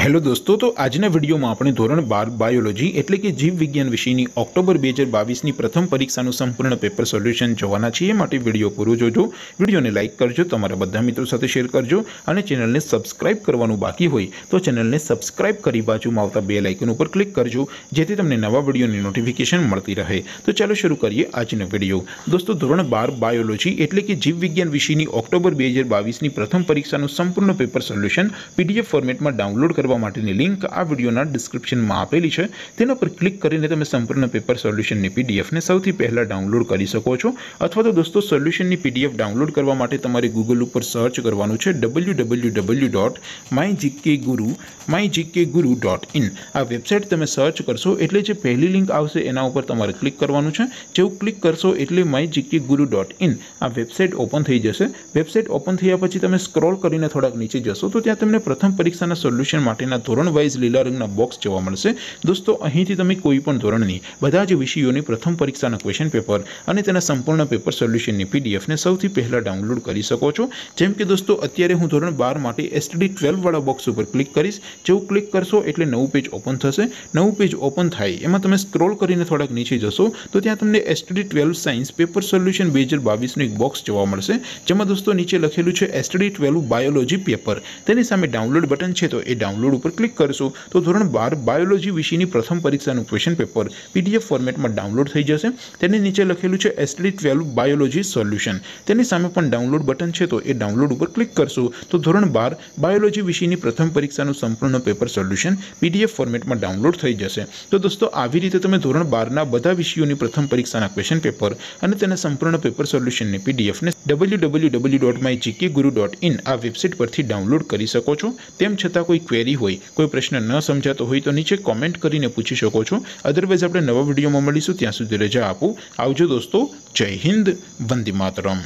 Hello दोस्तों, तो आजना video में आपणे धोरण 12 बायोलॉजी एटले कि जीव विज्ञान विषयनी ऑक्टोबर 2022 नी प्रथम परीक्षानुं संपूर्ण पेपर सोल्यूशन जोवाना छीए। माटे वीडियो पूरो जोजो, वीडियो ने लाइक करजो, तमारा बधा मित्रों साथे शेर करजो अने चेनल ने सब्सक्राइब करवानुं बाकी होय तो चेनल ने सब्सक्राइब करी बाजुमां आवता बेल आइकन उपर क्लिक करजो जेथी तमने नवा वीडियोनी नोटिफिकेशन मळती रहे। तो चलो शुरू करिए आजनो वीडियो। दोस्तों, धोरण 12 बायोलॉजी एटले कि जीव विज्ञान विषयनी ऑक्टोबर 2022 नी प्रथम परीक्षानुं संपूर्ण पेपर सोल्यूशन पीडीएफ फॉर्मेटमां डाउनलोड लिंक आ वीडियो डिस्क्रिप्शन में आपेली है, तेना पर क्लिक करीने तमे संपूर्ण पेपर सोल्यूशन की पीडीएफ ने सौथी पहला डाउनलॉड करी सको छो। अथवा तो दोस्तों, सोल्यूशन की पीडीएफ डाउनलॉड करवा माटे तमारे गूगल पर सर्च करवानुं छे www.mygkguru.in। आ वेबसाइट तमे सर्च करशो एटले जे पहली लिंक आवशे एना उपर तमारे क्लिक करवानुं छे। जेवुं क्लिक करशो एटले mygkguru.in आ वेबसाइट ओपन थई जशे। वेबसाइट ओपन थया पछी तमे स्क्रॉल करीने थोड़ाक नीचे जशो तो त्यां तमने प्रथम परीक्षाना सोल्यूशन माटेना धोरण वाइज लीला रंगना बॉक्स जोवा मळशे। दोस्तों, अहींथी तमे कोईपण धोरणनी बधा ज विषयोनी प्रथम परीक्षाना क्वेश्चन पेपर अने तेना संपूर्ण पेपर सोल्यूशननी पीडीएफ ने सौथी पहला डाउनलोड करी सको छो। जेम के दोस्तों, अत्यारे हूँ धोरण 12 माटे एसटीडी 12 वाळा बॉक्स उपर क्लिक करीश। जेवुं क्लिक करशो एटले नवुं पेज ओपन थशे। नवुं पेज ओपन थाय एमां तमे स्क्रॉल करीने थोड़ाक नीचे जशो तो त्यां तमने एसटीडी 12 साइंस पेपर सोल्यूशन 2022 नो एक बॉक्स जोवा मळशे, जेमां दोस्तों नीचे लखेलुं छे एसटीडी 12 बायोलॉजी पेपर। तेनी सामे डाउनलोड बटन छे तो ए डाउनलोड पर क्लिक करशो तो धोरण 12 बायोलॉजी विषयनी प्रथम परीक्षानुं क्वेश्चन पेपर पीडीएफ फॉर्मेटमां डाउनलोड थई जशे। तेनी नीचे लखेलुं छे एसटीडी 12 बायोलॉजी सोल्यूशन। तेनी सामे पण डाउनलोड बटन छे तो ए डाउनलोड पर क्लिक करशो तो धोरण 12 बायोलॉजी विषयनी प्रथम परीक्षानुं संपूर्ण पेपर सोल्यूशन पीडीएफ फॉर्मेटमां डाउनलोड थई जशे। तो दोस्तों, આવી રીતે તમે ધોરણ 12 ના બધા વિષયોની પ્રથમ પરીક્ષાના ક્વેશ્ચન પેપર અને તેના સંપૂર્ણ પેપર સોલ્યુશનની પીડીએફ ને www.mygkguru.in આ વેબસાઇટ પરથી डाउनलॉड કરી શકો છો। તેમ છતાં कोई क्वेरी होय, कोई प्रश्न न समझाता हो तो नीचे कॉमेंट करीने पूछी शको छो। अदरवाइज आपणे नवा विडियो में मळीशुं, त्यां सुधी रजा आपो। आवजो दोस्तों, जय हिंद, वंदे मातरम।